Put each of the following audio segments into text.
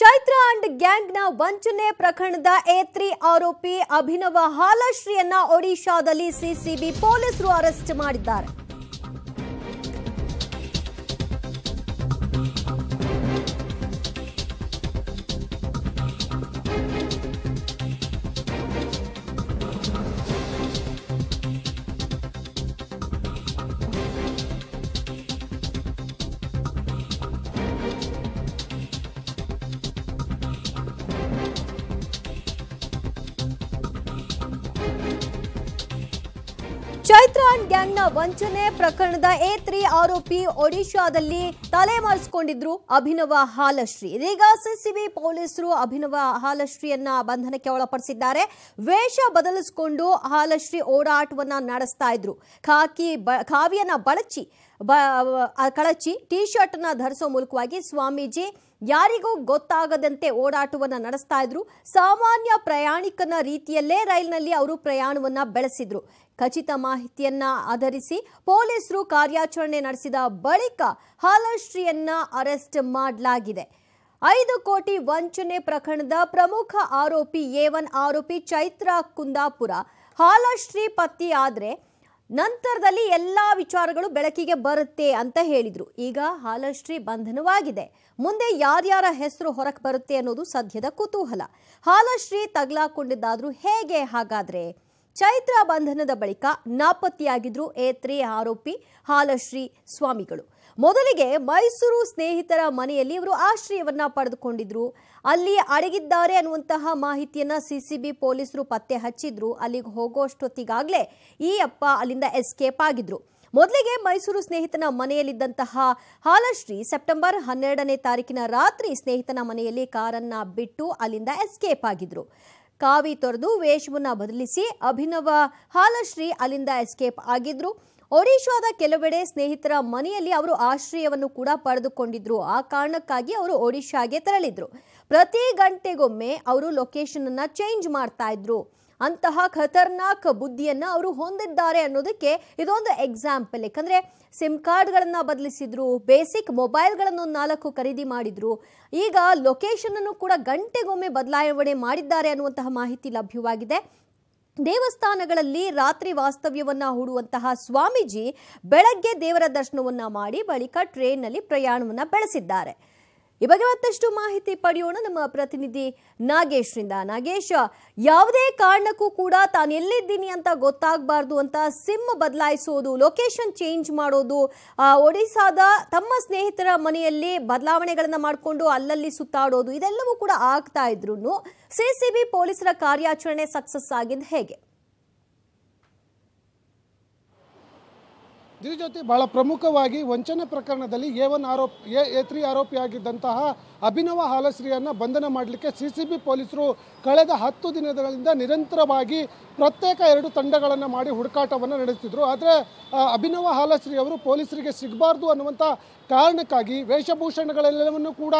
Chaitra and ಗ್ಯಾಂಗ್ನ ವಂಚನೆ ಪ್ರಕರಣದ A3 ಆರೋಪಿ ಅಭಿನವ ಹಾಲಶ್ರೀಯನ್ನ ಒಡಿಶಾದಲ್ಲಿ ಸಿಸಿಬಿ ಪೊಲೀಸರು ಅರೆಸ್ಟ್ ಮಾಡಿದ್ದಾರೆ. ಚೈತ್ರ ಅಂಡ್ ಗ್ಯಾಂಗ್ನ ವಂಚನೆ ಪ್ರಕರಣದ A3 ಆರೋಪಿ ಒಡಿಶಾದಲ್ಲಿ ತಲೆಮರೆಸಿಕೊಂಡಿದ್ರು ಅಭಿನವ ಹಾಲಶ್ರೀ. ಇದೀಗ ಸಿಸಿಬಿ ಪೊಲೀಸರು ಅಭಿನವ ಹಾಲಶ್ರೀಯನ್ನ ಬಂಧನಕ್ಕೆ ಒಳಪಡಿಸಿದ್ದಾರೆ. ವೇಷ ಬದಲಿಸಿಕೊಂಡು ಹಾಲಶ್ರೀ ಓಡಾಟವನ್ನ ನಡೆಸ್ತಾ ಇದ್ರು. ಖಾವಿಯನ್ನ ಕಳಚಿ ಟಿ ಶರ್ಟ್ ನ ಧರಿಸೋ ಮೂಲಕವಾಗಿ ಸ್ವಾಮೀಜಿ ಯಾರಿಗೂ ಗೊತ್ತಾಗದಂತೆ ಓಡಾಟವನ್ನು ನಡೆಸ್ತಾ ಇದ್ರು. ಸಾಮಾನ್ಯ ಪ್ರಯಾಣಿಕನ ರೀತಿಯಲ್ಲೇ ರೈಲಿನಲ್ಲಿ ಅವರು ಪ್ರಯಾಣವನ್ನ ಬೆಳೆಸಿದ್ರು. ಖಚಿತ ಮಾಹಿತಿಯನ್ನ ಆಧರಿಸಿ ಪೊಲೀಸರು ಕಾರ್ಯಾಚರಣೆ ನಡೆಸಿದ ಬಳಿಕ ಹಾಲಶ್ರೀಯನ್ನ ಅರೆಸ್ಟ್ ಮಾಡಲಾಗಿದೆ. 5 ಕೋಟಿ ವಂಚನೆ ಪ್ರಕರಣದ ಪ್ರಮುಖ ಆರೋಪಿ A1 ಆರೋಪಿ ಚೈತ್ರ ಕುಂದಾಪುರ ಹಾಲಶ್ರೀ ಪತ್ತಿ ಆದ್ರೆ ನಂತರದಲ್ಲಿ ಎಲ್ಲ ವಿಚಾರಗಳು ಬೆಳಕಿಗೆ ಬರುತ್ತೆ ಅಂತ ಹೇಳಿದ್ರು. ಈಗ ಹಾಲಶ್ರೀ ಬಂಧನವಾಗಿದೆ. ಮುಂದೆ ಯಾರ್ಯಾರ ಹೆಸರು ಹೊರಕ್ಕೆ ಬರುತ್ತೆ ಅನ್ನೋದು ಸದ್ಯದ ಕುತೂಹಲ. ಹಾಲಶ್ರೀ ತಗಲಾಕೊಂಡಿದ್ದಾದ್ರೂ ಹೇಗೆ? ಹಾಗಾದ್ರೆ ಚೈತ್ರ ಬಂಧನದ ಬಳಿಕ ನಾಪತ್ತೆಯಾಗಿದ್ರು A3 ಆರೋಪಿ ಹಾಲಶ್ರೀ ಸ್ವಾಮಿಗಳು. ಮೊದಲಿಗೆ ಮೈಸೂರು ಸ್ನೇಹಿತರ ಮನೆಯಲ್ಲಿ ಇವರು ಆಶ್ರಯವನ್ನ ಪಡೆದುಕೊಂಡಿದ್ರು. ಅಲ್ಲಿ ಅಡಗಿದ್ದಾರೆ ಅನ್ನುವಂತಹ ಮಾಹಿತಿಯನ್ನ ಸಿಸಿಬಿ ಪೊಲೀಸರು ಪತ್ತೆ ಹಚ್ಚಿದ್ರು. ಅಲ್ಲಿಗೆ ಹೋಗೋಷ್ಟೊತ್ತಿಗಾಗ್ಲೇ ಈ ಅಪ್ಪ ಅಲ್ಲಿಂದ ಎಸ್ಕೇಪ್ ಆಗಿದ್ರು. ಮೊದಲಿಗೆ ಮೈಸೂರು ಸ್ನೇಹಿತನ ಮನೆಯಲ್ಲಿದ್ದಂತಹ ಹಾಲಶ್ರೀ ಸೆಪ್ಟೆಂಬರ್ 12ನೇ ತಾರೀಕಿನ ರಾತ್ರಿ ಸ್ನೇಹಿತನ ಮನೆಯಲ್ಲಿ ಕಾರನ್ನ ಬಿಟ್ಟು ಅಲ್ಲಿಂದ ಎಸ್ಕೇಪ್ ಆಗಿದ್ರು. ಕಾವಿ ತೊರೆದು ವೇಷವನ್ನು ಬದಲಿಸಿ ಅಭಿನವ ಹಾಲಶ್ರೀ ಅಲ್ಲಿಂದ ಎಸ್ಕೇಪ್ ಆಗಿದ್ರು. ಒಡಿಶಾದ ಕೆಲವೆಡೆ ಸ್ನೇಹಿತರ ಮನೆಯಲ್ಲಿ ಅವರು ಆಶ್ರಯವನ್ನು ಕೂಡ ಪಡೆದುಕೊಂಡಿದ್ರು. ಆ ಕಾರಣಕ್ಕಾಗಿ ಅವರು ಒಡಿಶಾಗೆ ತೆರಳಿದ್ರು. ಪ್ರತಿ ಗಂಟೆಗೊಮ್ಮೆ ಅವರು ಲೊಕೇಶನ್ ಅನ್ನ ಚೇಂಜ್ ಮಾಡ್ತಾ ಇದ್ರು. ಅಂತಹ ಖತರ್ನಾಕ್ ಬುದ್ಧಿಯನ್ನ ಅವರು ಹೊಂದಿದ್ದಾರೆ ಅನ್ನೋದಕ್ಕೆ ಇದೊಂದು ಎಕ್ಸಾಂಪಲ್. ಯಾಕಂದ್ರೆ ಸಿಮ್ ಕಾರ್ಡ್ಗಳನ್ನ ಬದಲಿಸಿದ್ರು, ಬೇಸಿಕ್ ಮೊಬೈಲ್ಗಳನ್ನು 4 ಖರೀದಿ ಮಾಡಿದ್ರು. ಈಗ ಲೊಕೇಶನ್ ಅನ್ನು ಕೂಡ ಗಂಟೆಗೊಮ್ಮೆ ಬದಲಾವಣೆ ಮಾಡಿದ್ದಾರೆ ಅನ್ನುವಂತಹ ಮಾಹಿತಿ ಲಭ್ಯವಾಗಿದೆ. ದೇವಸ್ಥಾನಗಳಲ್ಲಿ ರಾತ್ರಿ ವಾಸ್ತವ್ಯವನ್ನ ಹೂಡುವಂತಹ ಸ್ವಾಮೀಜಿ ಬೆಳಗ್ಗೆ ದೇವರ ದರ್ಶನವನ್ನ ಮಾಡಿ ಬಳಿಕ ಟ್ರೈನ್ನಲ್ಲಿ ಪ್ರಯಾಣವನ್ನ ಬೆಳೆಸಿದ್ದಾರೆ. ಈ ಬಗ್ಗೆ ಮತ್ತಷ್ಟು ಮಾಹಿತಿ ಪಡೆಯೋಣ ನಮ್ಮ ಪ್ರತಿನಿಧಿ ನಾಗೇಶ್ರಿಂದ. ನಾಗೇಶ್, ಯಾವುದೇ ಕಾರಣಕ್ಕೂ ಕೂಡ ತಾನು ಎಲ್ಲಿದ್ದೀನಿ ಅಂತ ಗೊತ್ತಾಗಬಾರ್ದು ಅಂತ ಸಿಮ್ ಬದಲಾಯಿಸೋದು, ಲೊಕೇಶನ್ ಚೇಂಜ್ ಮಾಡೋದು, ಒಡಿಶಾದ ತಮ್ಮ ಸ್ನೇಹಿತರ ಮನೆಯಲ್ಲಿ ಬದಲಾವಣೆಗಳನ್ನು ಮಾಡಿಕೊಂಡು ಅಲ್ಲಲ್ಲಿ ಸುತ್ತಾಡೋದು, ಇದೆಲ್ಲವೂ ಕೂಡ ಆಗ್ತಾ ಇದ್ರು. ಸಿಸಿಬಿ ಪೊಲೀಸರ ಕಾರ್ಯಾಚರಣೆ ಸಕ್ಸಸ್ ಆಗಿದ್ದು ಹೇಗೆ? ಇದ್ರ ಜೊತೆ ಭಾಳ ಪ್ರಮುಖವಾಗಿ ವಂಚನೆ ಪ್ರಕರಣದಲ್ಲಿ A3 ಆರೋಪಿಯಾಗಿದ್ದಂತಹ ಅಭಿನವ ಹಾಲಶ್ರೀಯನ್ನು ಬಂಧನ ಮಾಡಲಿಕ್ಕೆ ಸಿಸಿಬಿ ಪೊಲೀಸರು ಕಳೆದ 10 ದಿನಗಳಿಂದ ನಿರಂತರವಾಗಿ ಪ್ರತ್ಯೇಕ 2 ತಂಡಗಳನ್ನು ಮಾಡಿ ಹುಡುಕಾಟವನ್ನು ನಡೆಸುತ್ತಿದ್ದರು. ಆದರೆ ಅಭಿನವ ಹಾಲಶ್ರೀ ಅವರು ಪೊಲೀಸರಿಗೆ ಸಿಗಬಾರ್ದು ಅನ್ನುವಂಥ ಕಾರಣಕ್ಕಾಗಿ ವೇಷಭೂಷಣಗಳೆಲ್ಲವನ್ನು ಕೂಡ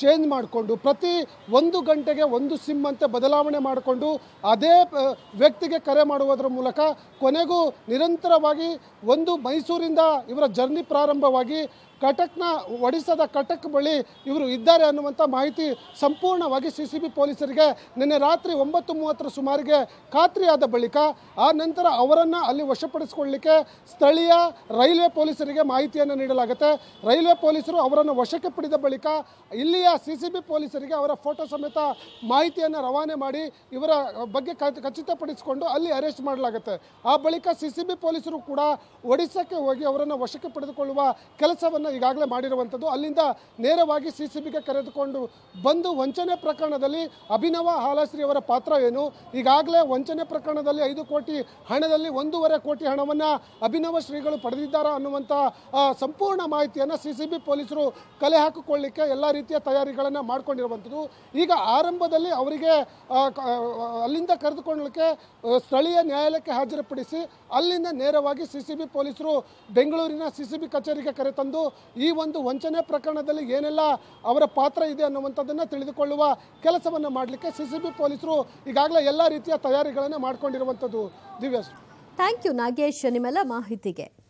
ಚೇಂಜ್ ಮಾಡಿಕೊಂಡು ಪ್ರತಿ 1 ಗಂಟೆಗೆ 1 ಸಿಮ್ ಅಂತೆ ಬದಲಾವಣೆ ಮಾಡಿಕೊಂಡು ಅದೇ ವ್ಯಕ್ತಿಗೆ ಕರೆ ಮಾಡುವುದರ ಮೂಲಕ ಕೊನೆಗೂ ನಿರಂತರವಾಗಿ ಮೈಸೂರಿಂದ ಇವರ ಜರ್ನಿ ಪ್ರಾರಂಭವಾಗಿ ಒಡಿಶಾದ ಕಟಕ್ ಬಳಿ ಇವರು ಇದ್ದಾರೆ ಅನ್ನುವಂಥ ಮಾಹಿತಿ ಸಂಪೂರ್ಣವಾಗಿ ಸಿಸಿಬಿ ಪೊಲೀಸರಿಗೆ ನಿನ್ನೆ ರಾತ್ರಿ 9:30ರ ಸುಮಾರಿಗೆ ಖಾತ್ರಿಯಾದ ಬಳಿಕ ಆ ನಂತರ ಅವರನ್ನು ಅಲ್ಲಿ ವಶಪಡಿಸಿಕೊಳ್ಳಲಿಕ್ಕೆ ಸ್ಥಳೀಯ ರೈಲ್ವೆ ಪೊಲೀಸರಿಗೆ ಮಾಹಿತಿಯನ್ನು ನೀಡಲಾಗುತ್ತೆ. ರೈಲ್ವೆ ಪೊಲೀಸರು ಅವರನ್ನು ವಶಕ್ಕೆ ಪಡೆದ ಬಳಿಕ ಇಲ್ಲಿಯ ಸಿಸಿಬಿ ಪೊಲೀಸರಿಗೆ ಅವರ ಫೋಟೋ ಸಮೇತ ಮಾಹಿತಿಯನ್ನು ರವಾನೆ ಮಾಡಿ ಇವರ ಬಗ್ಗೆ ಖಚಿತಪಡಿಸಿಕೊಂಡು ಅಲ್ಲಿ ಅರೆಸ್ಟ್ ಮಾಡಲಾಗುತ್ತೆ. ಆ ಬಳಿಕ ಸಿಸಿಬಿ ಪೊಲೀಸರು ಕೂಡ ಒಡಿಶಾಕ್ಕೆ ಹೋಗಿ ಅವರನ್ನು ವಶಕ್ಕೆ ಪಡೆದುಕೊಳ್ಳುವ ಕೆಲಸವನ್ನು ಈಗಾಗಲೇ ಮಾಡಿರುವಂಥದ್ದು. ಅಲ್ಲಿಂದ ನೇರವಾಗಿ ಸಿಸಿಬಿಗೆ ಕರೆದುಕೊಂಡು ಬಂದು ವಂಚನೆ ಪ್ರಕರಣದಲ್ಲಿ ಅಭಿನವ ಹಾಲಶ್ರೀ ಅವರ ಪಾತ್ರ ಏನು, ಈಗಾಗಲೇ ವಂಚನೆ ಪ್ರಕರಣದಲ್ಲಿ 5 ಕೋಟಿ ಹಣದಲ್ಲಿ 1.5 ಕೋಟಿ ಹಣವನ್ನು ಅಭಿನವ ಶ್ರೀಗಳು ಪಡೆದಿದ್ದಾರಾ ಅನ್ನುವಂಥ ಸಂಪೂರ್ಣ ಮಾಹಿತಿಯನ್ನು ಸಿಸಿಬಿ ಪೊಲೀಸರು ಕಲೆ ಹಾಕಿಕೊಳ್ಳಲಿಕ್ಕೆ ಎಲ್ಲ ರೀತಿಯ ತಯಾರಿಗಳನ್ನು ಮಾಡಿಕೊಂಡಿರುವಂಥದ್ದು. ಈಗ ಆರಂಭದಲ್ಲಿ ಅವರಿಗೆ ಅಲ್ಲಿಂದ ಕರೆದುಕೊಳ್ಳಲಿಕ್ಕೆ ಸ್ಥಳೀಯ ನ್ಯಾಯಾಲಯಕ್ಕೆ ಹಾಜರುಪಡಿಸಿ ಅಲ್ಲಿಂದ ನೇರವಾಗಿ ಸಿಸಿಬಿ ಪೊಲೀಸರು ಬೆಂಗಳೂರಿನ ಸಿಸಿಬಿ ಕಚೇರಿಗೆ ಕರೆತಂದು ಈ ಒಂದು ವಂಚನೆ ಪ್ರಕರಣದಲ್ಲಿ ಏನೆಲ್ಲ ಅವರ ಪಾತ್ರ ಇದೆ ಅನ್ನುವಂಥದ್ದನ್ನು ತಿಳಿದುಕೊಳ್ಳುವ ಕೆಲಸವನ್ನು ಮಾಡಲಿಕ್ಕೆ ಸಿಸಿಬಿ ಪೊಲೀಸರು ಈಗಾಗಲೇ ಎಲ್ಲ ರೀತಿಯ ತಯಾರಿಗಳನ್ನು ಮಾಡಿಕೊಂಡಿರುವಂಥದ್ದು. ದಿವ್ಯಾಸ್, ಥ್ಯಾಂಕ್ ಯು ನಾಗೇಶ್ ನಿಮ್ಮೆಲ್ಲ ಮಾಹಿತಿಗೆ.